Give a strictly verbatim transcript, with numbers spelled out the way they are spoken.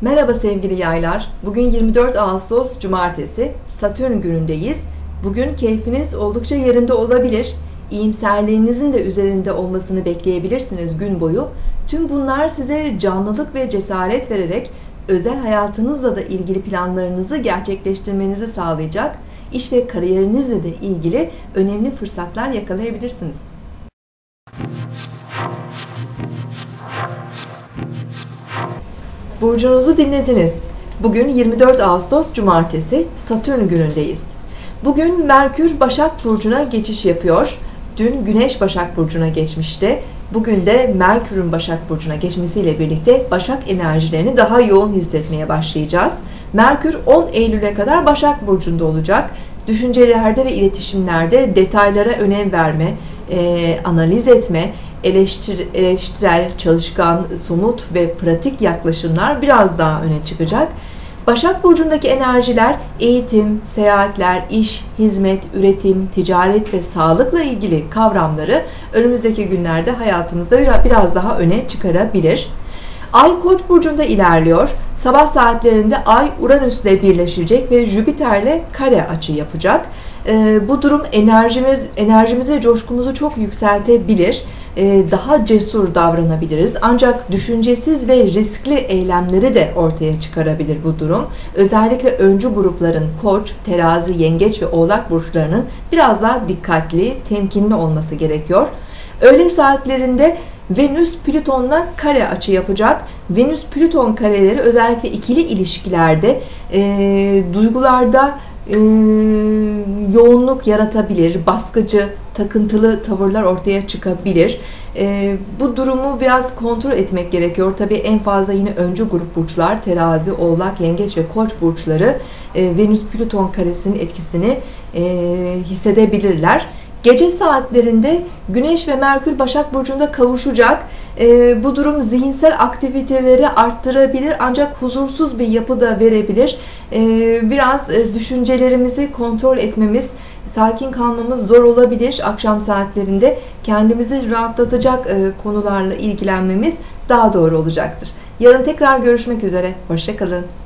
Merhaba sevgili yaylar. Bugün yirmi dört Ağustos Cumartesi, Satürn günündeyiz. Bugün keyfiniz oldukça yerinde olabilir. İyimserliğinizin de üzerinde olmasını bekleyebilirsiniz gün boyu. Tüm bunlar size canlılık ve cesaret vererek özel hayatınızla da ilgili planlarınızı gerçekleştirmenizi sağlayacak, iş ve kariyerinizle de ilgili önemli fırsatlar yakalayabilirsiniz. Burcunuzu dinlediniz. Bugün yirmi dört Ağustos Cumartesi, Satürn günündeyiz. Bugün Merkür Başak Burcu'na geçiş yapıyor. Dün Güneş Başak Burcu'na geçmişti. Bugün de Merkür'ün Başak Burcu'na geçmesiyle birlikte Başak enerjilerini daha yoğun hissetmeye başlayacağız. Merkür on Eylül'e kadar Başak Burcu'nda olacak. Düşüncelerde ve iletişimlerde detaylara önem verme, e, analiz etme, eleştir, eleştirel, çalışkan, somut ve pratik yaklaşımlar biraz daha öne çıkacak. Başak Burcu'ndaki enerjiler eğitim, seyahatler, iş, hizmet, üretim, ticaret ve sağlıkla ilgili kavramları önümüzdeki günlerde hayatımızda biraz daha öne çıkarabilir. Ay Koç burcunda ilerliyor. Sabah saatlerinde Ay Uranüs ile birleşecek ve Jüpiter ile kare açı yapacak. Ee, bu durum enerjimiz, enerjimizi ve coşkumuzu çok yükseltebilir. Ee, daha cesur davranabiliriz. Ancak düşüncesiz ve riskli eylemleri de ortaya çıkarabilir bu durum. Özellikle öncü grupların Koç, Terazi, Yengeç ve Oğlak burçlarının biraz daha dikkatli, temkinli olması gerekiyor. Öğle saatlerinde Venüs Plüton'la kare açı yapacak. Venüs Plüton kareleri özellikle ikili ilişkilerde, e, duygularda e, yoğunluk yaratabilir, baskıcı, takıntılı tavırlar ortaya çıkabilir. E, bu durumu biraz kontrol etmek gerekiyor. Tabii en fazla yine öncü grup burçlar, Terazi, Oğlak, Yengeç ve Koç burçları e, Venüs Plüton karesinin etkisini e, hissedebilirler. Gece saatlerinde Güneş ve Merkür Başak Burcu'nda kavuşacak. E, bu durum zihinsel aktiviteleri arttırabilir ancak huzursuz bir yapı da verebilir. E, biraz e, düşüncelerimizi kontrol etmemiz, sakin kalmamız zor olabilir. Akşam saatlerinde kendimizi rahatlatacak e, konularla ilgilenmemiz daha doğru olacaktır. Yarın tekrar görüşmek üzere. Hoşça kalın.